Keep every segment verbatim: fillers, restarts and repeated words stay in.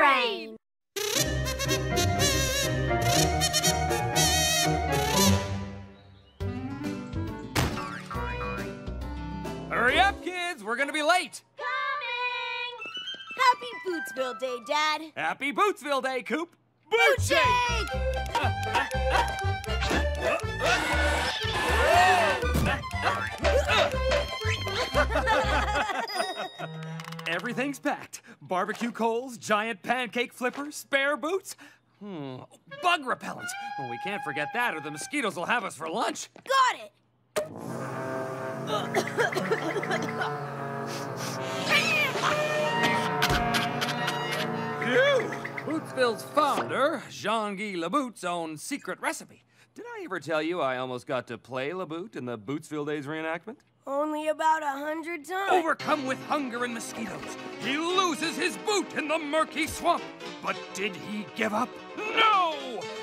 brain. Hurry up, kids. We're going to be late. Coming. Happy Bootsville Day, Dad. Happy Bootsville Day, Coop. Boot shake! Uh, uh, uh. Everything's packed. Barbecue coals, giant pancake flippers, spare boots. Hmm. Bug repellent. Well, we can't forget that or the mosquitoes will have us for lunch. Got it. Phew! Bootsville's founder, Jean-Guy Le Boot's own secret recipe. Did I ever tell you I almost got to play Le Boot in the Bootsville Days reenactment? Only about a hundred times. Overcome with hunger and mosquitoes, he loses his boot in the murky swamp. But did he give up? No!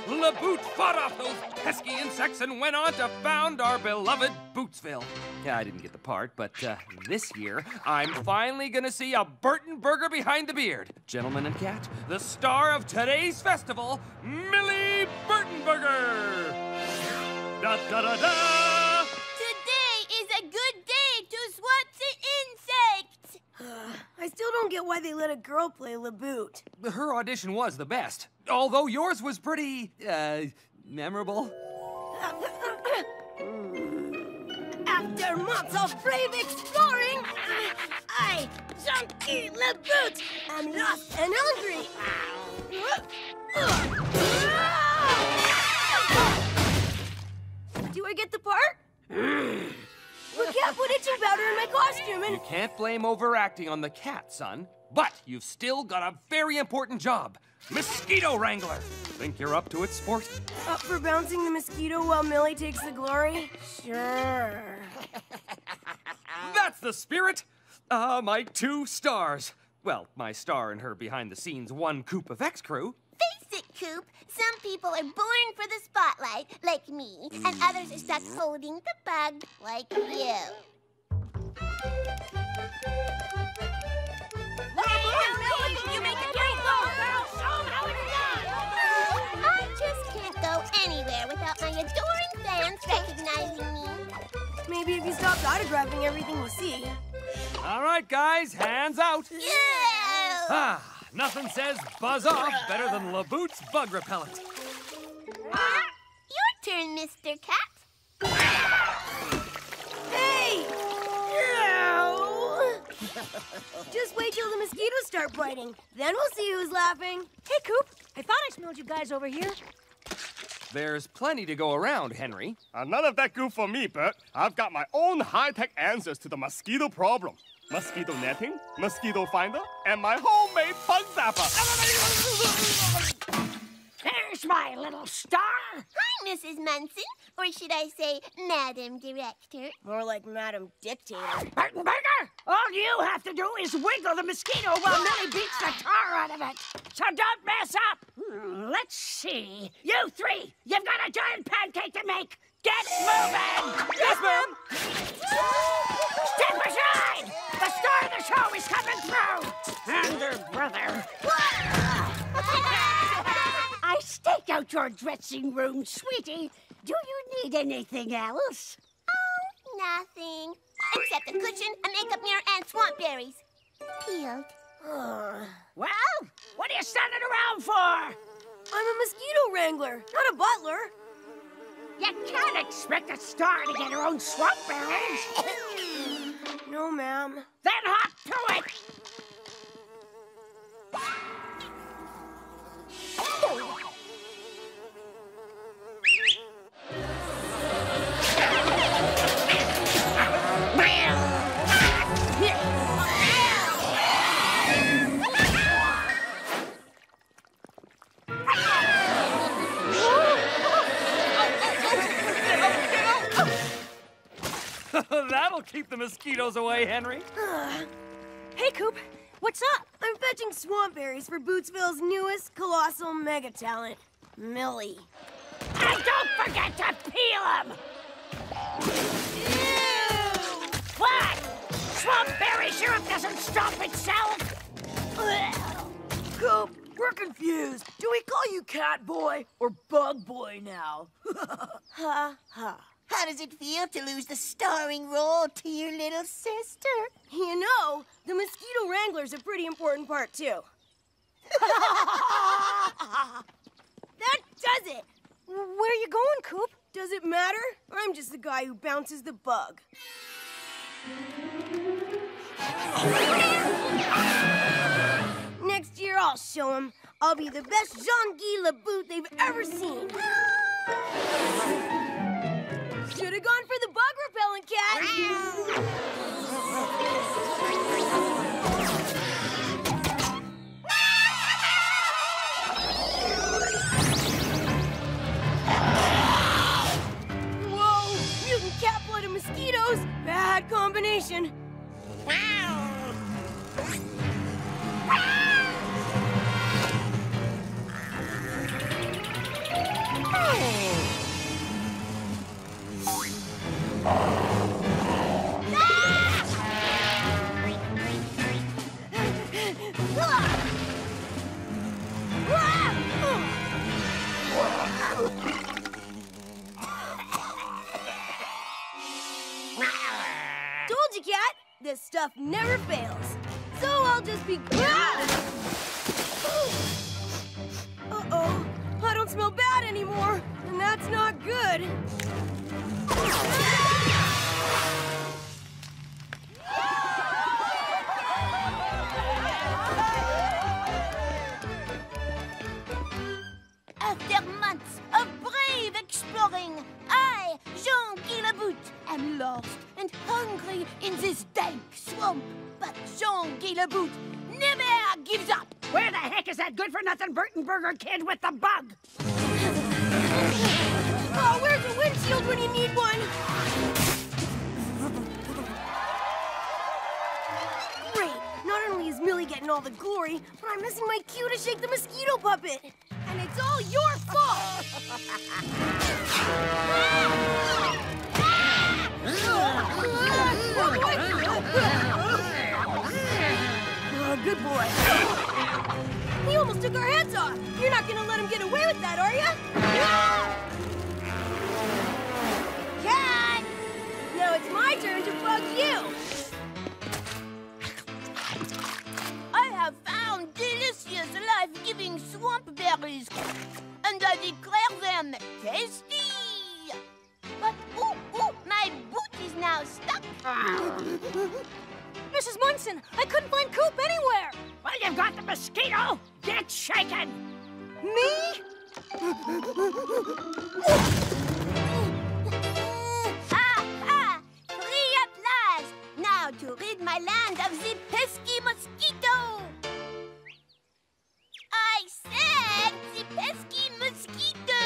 Le Boot fought off those pesky insects and went on to found our beloved Bootsville. Yeah, I didn't get the part, but uh, this year, I'm finally gonna see a Burtonburger behind the beard. Gentlemen and Kat, the star of today's festival, Millie Burtonburger! Da-da-da-da! Today is a good day to swat the insects! I still don't get why they let a girl play Le Boot. Her audition was the best, although yours was pretty, uh, memorable. After months of brave exploring, I, Jean-Guy Le Boot, am lost and hungry. Do I get the part? Well, Kat put itchy powder in my costume and... You can't blame overacting on the cat, son. But you've still got a very important job. Mosquito Wrangler. Think you're up to it, sport? Up for bouncing the mosquito while Millie takes the glory? Sure. That's the spirit. Ah, uh, my two stars. Well, my star and her behind-the-scenes one Coop of X-Crew. Face it, Coop. Some people are born for the spotlight, like me, and others are stuck holding the bug, like you. You make a great ball, girl. Show them how it's done. I just can't go anywhere without my adoring fans recognizing me. Maybe if you stopped autographing everything you see. All right, guys, hands out. Yeah. Ah. Nothing says buzz off better than Le Boot's bug repellent. Ah, your turn, Mister Cat. Hey! No! Just wait till the mosquitoes start biting. Then we'll see who's laughing. Hey, Coop, I thought I smelled you guys over here. There's plenty to go around, Henry. Uh, none of that goof for me, Bert. I've got my own high-tech answers to the mosquito problem. Mosquito netting, mosquito finder, and my homemade bug zapper. There's my little star. Hi, Missus Munson, or should I say Madam Director? More like Madam Dictator. Burtonburger, all you have to do is wiggle the mosquito while Millie beats the tar out of it. So don't mess up. Let's see. You three, you've got a giant pancake to make. Get moving! Yes, ma'am! Step aside! The star of the show is coming through! And her brother. I staked out your dressing room, sweetie. Do you need anything else? Oh, nothing. Except a cushion, a makeup mirror, and swamp berries. Peeled. Well, what are you standing around for? I'm a mosquito wrangler, not a butler. You can't expect a star to get her own swamp berries. No, ma'am. Then hop to it! That'll keep the mosquitoes away, Henry. Hey, Coop, what's up? I'm fetching swamp berries for Bootsville's newest colossal mega talent, Millie. And don't forget to peel them! Ew! What? Swamp berry syrup doesn't stop itself? Coop, confused. Do we call you Cat Boy or Bug Boy now? Ha ha. How does it feel to lose the starring role to your little sister? You know, the Mosquito Wrangler's a pretty important part, too. That does it! Where you going, Coop? Does it matter? I'm just the guy who bounces the bug. Next year, I'll show him. I'll be the best Jean-Guy Le Boot they've ever seen. Should have gone for the bug repellent, Cat. Whoa, mutant cat blood and mosquitoes. Bad combination. This stuff never fails, so I'll just be... Uh-oh, I don't smell bad anymore, and that's not good. After months of brave exploring, I, Jean-Guy Le Boot, am lost and hungry in this dank swamp. But Jean-Guy Le Boot never gives up. Where the heck is that good-for-nothing Burtonburger kid with the bug? Oh, where's the windshield when you need one? Great. Not only is Millie getting all the glory, but I'm missing my cue to shake the mosquito puppet. And it's all your fault! Oh, good boy. He almost took our heads off. You're not gonna let him get away with that, are you? Cat! Now it's my turn to bug you. I have found delicious, life-giving swamp berries, and I declare them tasty. But ooh, ooh, my boot is now stuck. Missus Munson, I couldn't find Coop anywhere. Well, you've got the mosquito. Get shaken. Me? Ah, ah, free at last. Now to rid my land of the pesky mosquito. I said the pesky mosquito!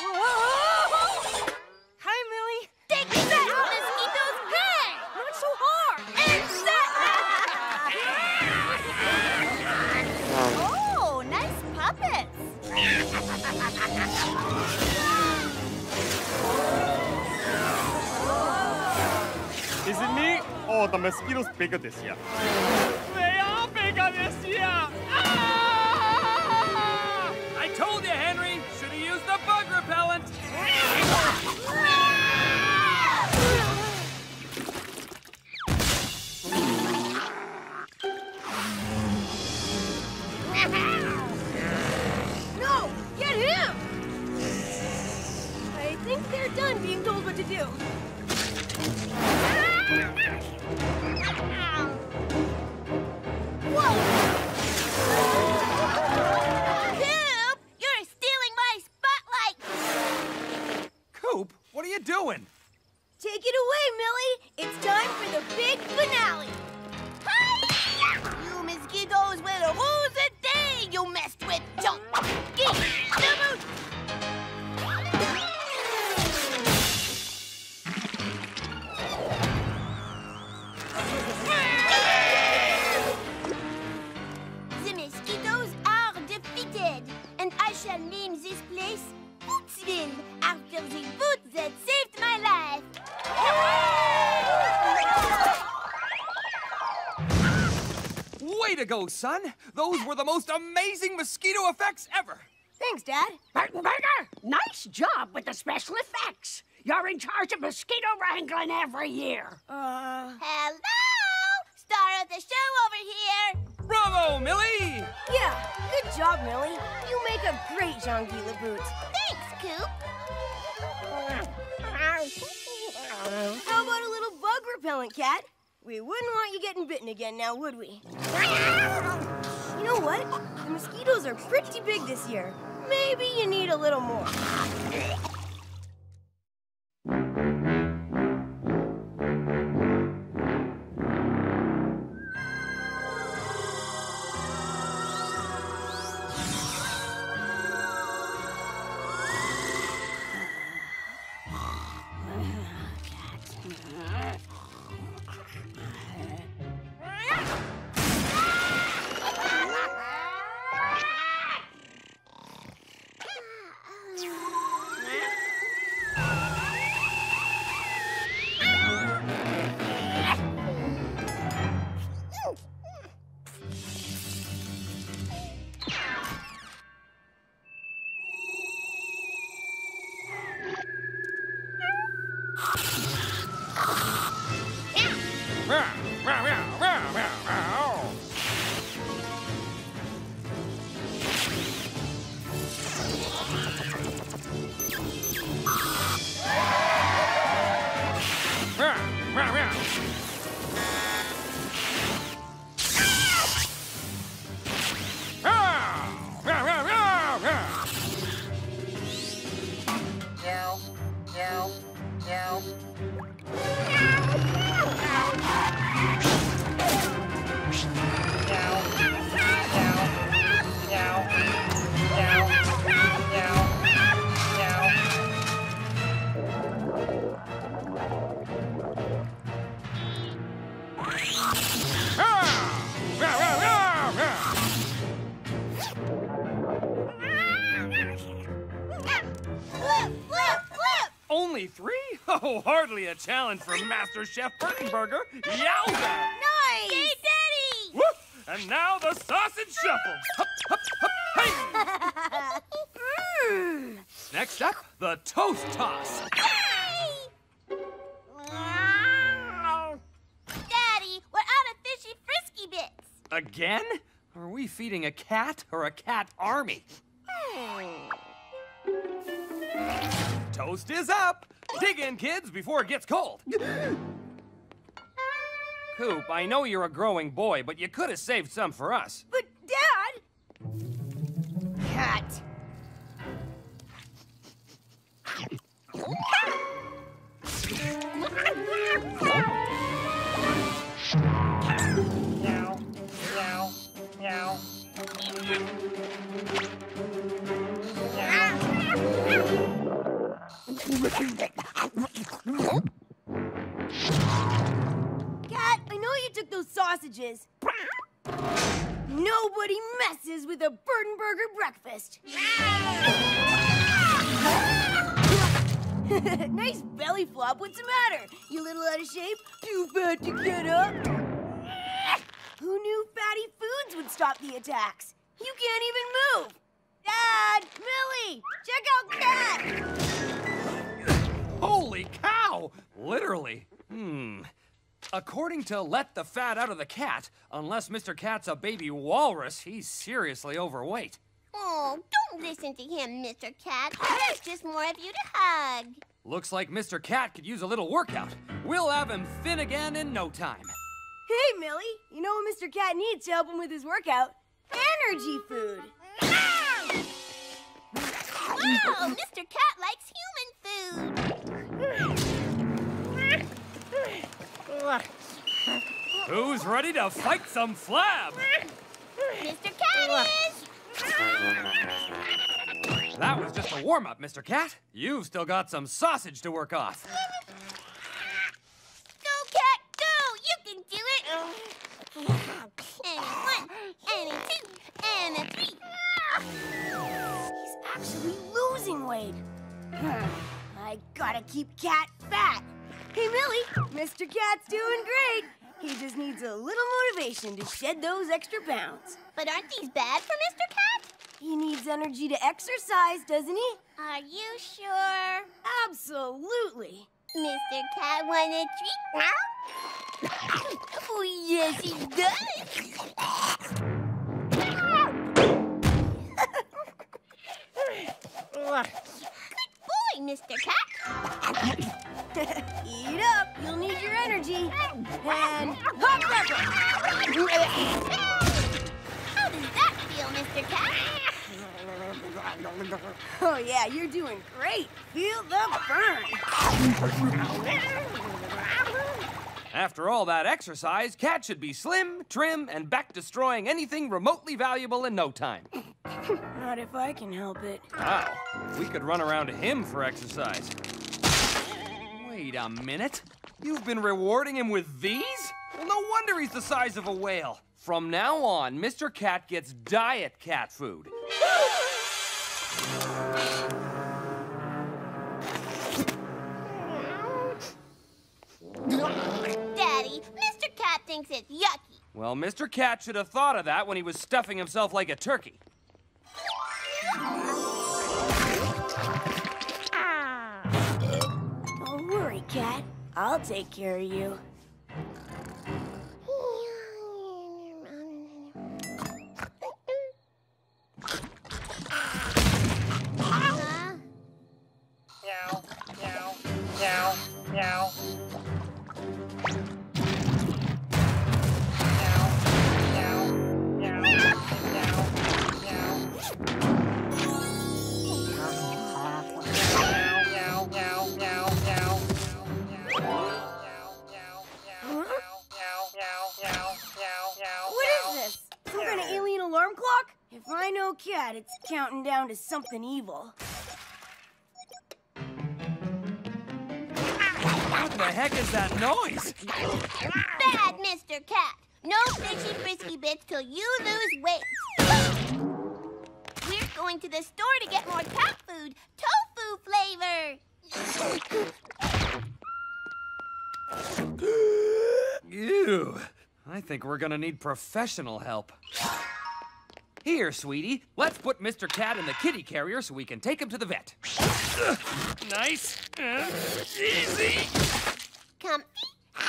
Whoa! Hi, Millie. Take that! Mosquito's good! Not so hard! It's that! Oh, nice puppets! Is it me or the mosquitoes bigger this year? Ah! I told you, Henry, should have used the bug repellent. No, get him! I think they're done being told what to do. Whoa! What are you doing? Take it away, Millie. It's time for the big finale. Hi-ya! You mosquitoes will rule the day. You messed with Jean-Guy Le Boot. Way to go, son! Those were the most amazing mosquito effects ever! Thanks, Dad. Burtonburger, nice job with the special effects. You're in charge of mosquito wrangling every year. Uh... Hello! Star of the show over here! Bravo, Millie! Yeah, good job, Millie. You make a great Jean-Guy Le Boot. Thanks, Coop. How about a little bug repellent, Kat? We wouldn't want you getting bitten again now, would we? You know what? The mosquitoes are pretty big this year. Maybe you need a little more. Hardly a challenge for Master Chef Burtonburger. Yowza! Nice! Yay, Daddy! Whoop! And now the sausage shuffle. Hup, hup, hup, hey! mm. Next up, the toast toss. Yay! Daddy, we're out of fishy frisky bits. Again? Are we feeding a cat or a cat army? Mm. Toast is up. Dig in, kids, before it gets cold. Coop, I know you're a growing boy, but you could have saved some for us. But, Dad! Cat. Meow, meow, meow. Cat, I know you took those sausages. Nobody messes with a Burtonburger breakfast. Nice belly flop. What's the matter? You little out of shape? Too fat to get up? Who knew fatty foods would stop the attacks? You can't even move. Dad, Millie, check out Cat. Holy cow! Literally. Hmm. According to Let the Fat Out of the Cat, unless Mister Cat's a baby walrus, he's seriously overweight. Oh, don't listen to him, Mister Cat. There's just more of you to hug. Looks like Mister Cat could use a little workout. We'll have him thin again in no time. Hey, Millie. You know what Mister Cat needs to help him with his workout? Energy food. Wow, Mister Cat likes human food. Who's ready to fight some flab? Mister Cat is! That was just a warm-up, Mister Cat. You've still got some sausage to work off. Go, Cat, go! You can do it! And a one, and a two, and a three. He's actually losing weight. I gotta keep Cat fat. Hey, Millie, Mister Cat's doing great. He just needs a little motivation to shed those extra pounds. But aren't these bad for Mister Cat? He needs energy to exercise, doesn't he? Are you sure? Absolutely. Mister Cat want a treat now? Oh, yes, he does. Good boy, Mister Cat. Eat up. You'll need your energy. And hot pepper. How does that feel, Mister Cat? Oh, yeah, you're doing great. Feel the burn. After all that exercise, Cat should be slim, trim, and back destroying anything remotely valuable in no time. Not if I can help it. Wow, we could run around to him for exercise. Wait a minute. You've been rewarding him with these? Well, no wonder he's the size of a whale. From now on, Mister Cat gets diet cat food. Daddy, Mister Cat thinks it's yucky. Well, Mister Cat should have thought of that when he was stuffing himself like a turkey. Don't worry, Cat. I'll take care of you. Cat, it's counting down to something evil. What the heck is that noise? Bad, Mister Cat. No frisky frisky bits till you lose weight. We're going to the store to get more cat food, tofu flavor. Ew. I think we're gonna need professional help. Here, sweetie, let's put Mister Cat in the kitty carrier so we can take him to the vet. Uh, nice and easy. Comfy. Uh,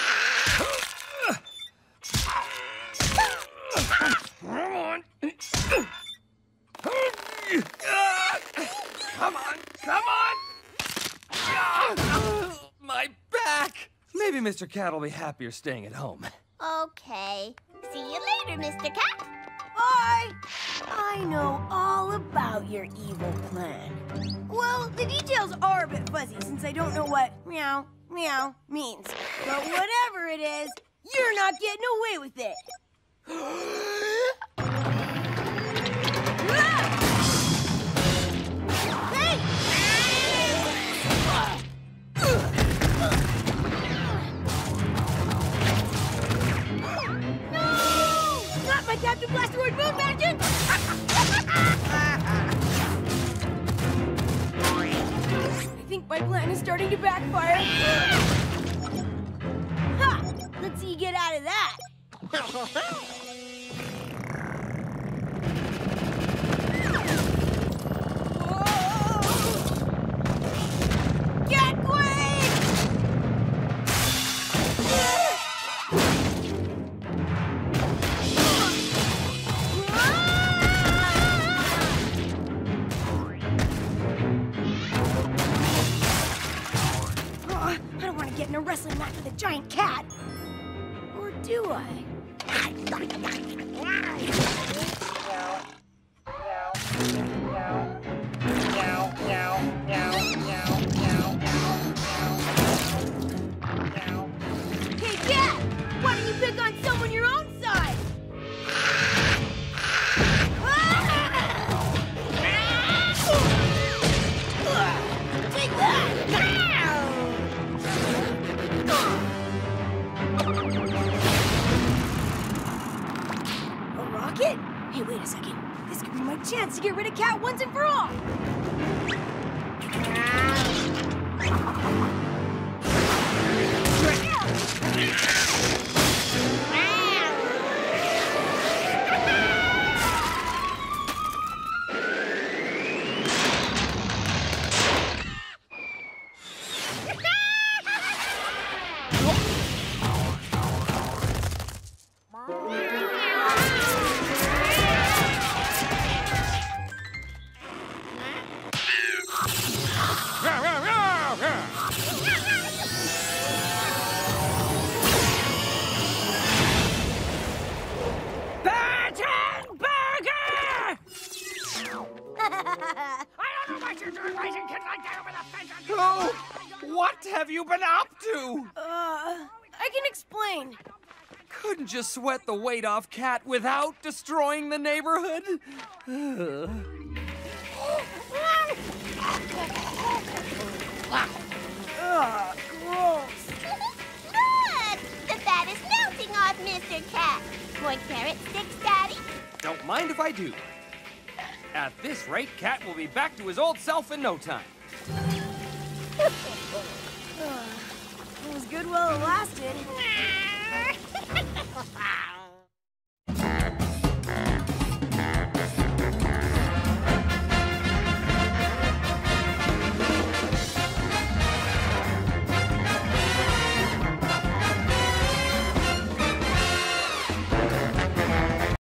uh, come on. Uh, come on, come on. Uh, my back. Maybe Mister Cat will be happier staying at home. Okay. See you later, Mister Cat. Bye! I know all about your evil plan. Well, the details are a bit fuzzy since I don't know what meow, meow means. But whatever it is, you're not getting away with it. Hey! Captain Blasteroid, Moon Magic! I think my plan is starting to backfire. Ha! Let's see you get out of that. In a wrestling match with a giant cat. Or do I? Hey, Cat! Why don't you pick on someone your own size? Take that! Hey, wait a second. This could be my chance to get rid of Cat once and for all. I don't know what you're doing raising kids like that over the fence. Oh, what have you been up to? Uh, I can explain. Couldn't you sweat the weight off Kat without destroying the neighborhood? Uh. Ugh, gross. Good! The fat is melting off Mister Cat. More carrot sticks, Daddy? Don't mind if I do. At this rate, Cat will be back to his old self in no time. It was good while it lasted.